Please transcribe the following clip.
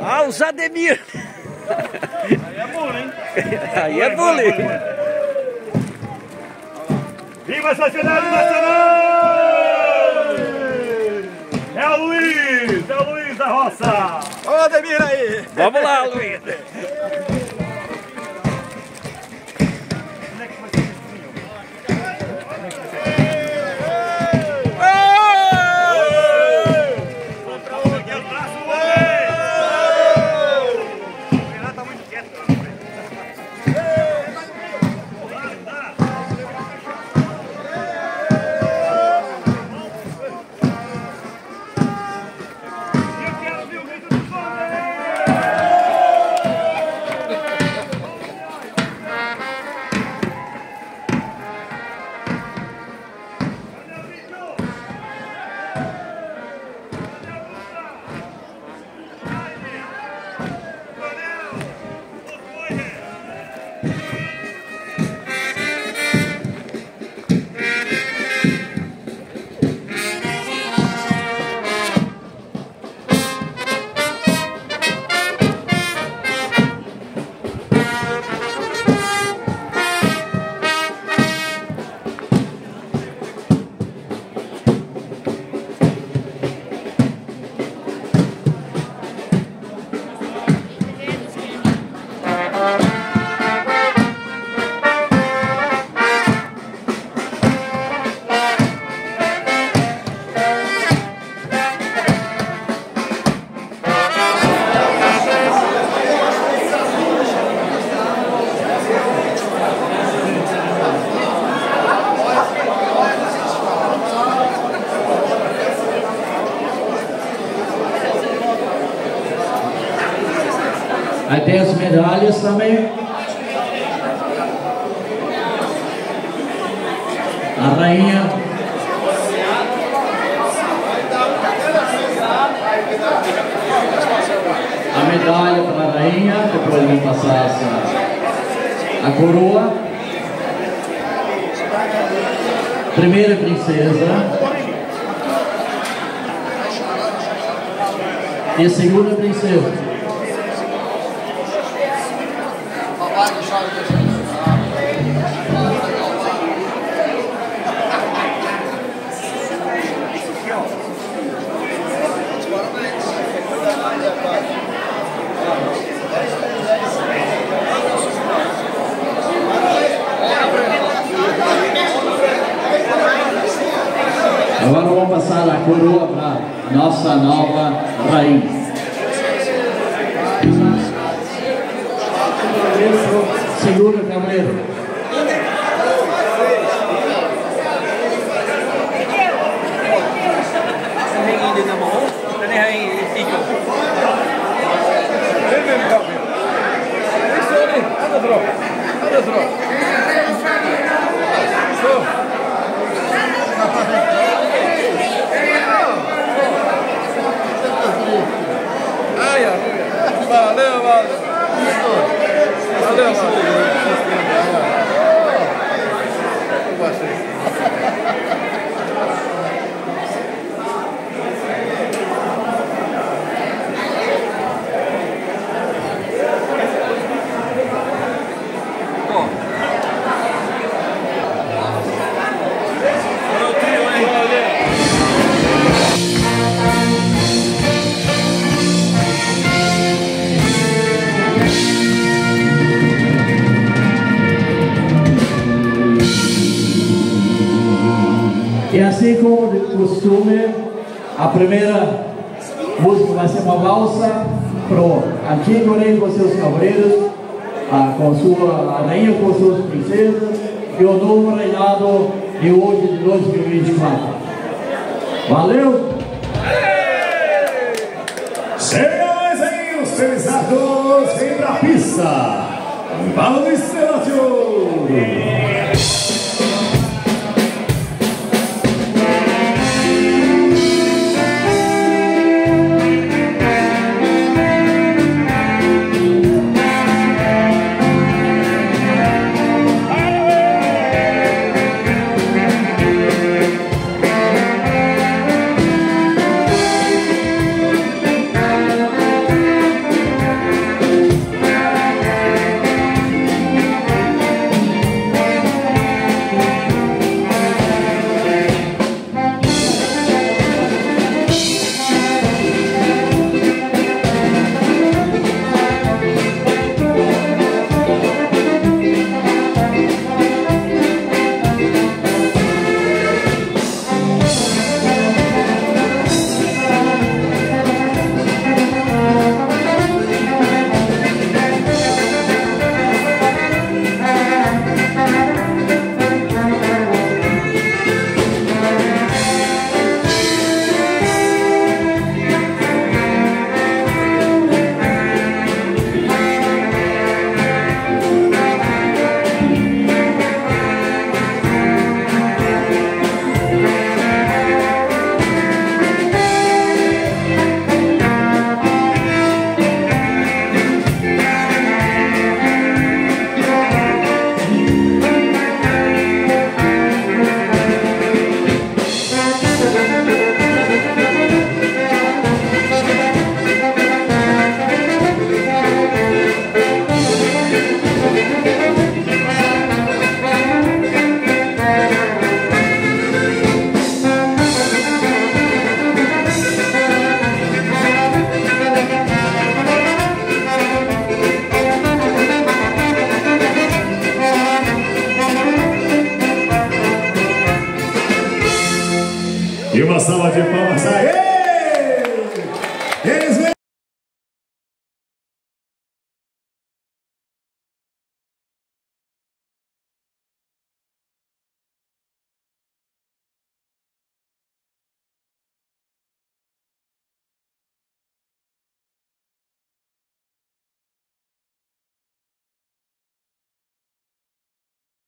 Ah, os Ademir. Aí é bullying. Aí é bullying. Viva a Sociedade Nacional! É o Luiz da Roça. Ô Ademir aí. Vamos lá, Luiz. Aí tem as medalhas também. A rainha. A medalha para a rainha, depois ele vai passar a coroa. Primeira princesa. E a segunda princesa. Agora vamos passar a coroa para nossa nova rainha. Segura o cavaleiro. Essa rainha de namoro, ela é rainha, ele fica. Valeu, valeu. Valeu. E assim como de costume, a primeira música vai ser uma valsa para o antigo rei com seus cavaleiros, com sua rainha, com suas princesas, e o novo reinado de hoje, de 2024. Valeu! Chega, mais aí, os felizados, vem pra pista! Vamos no estéreo! E uma salva de palmas aí.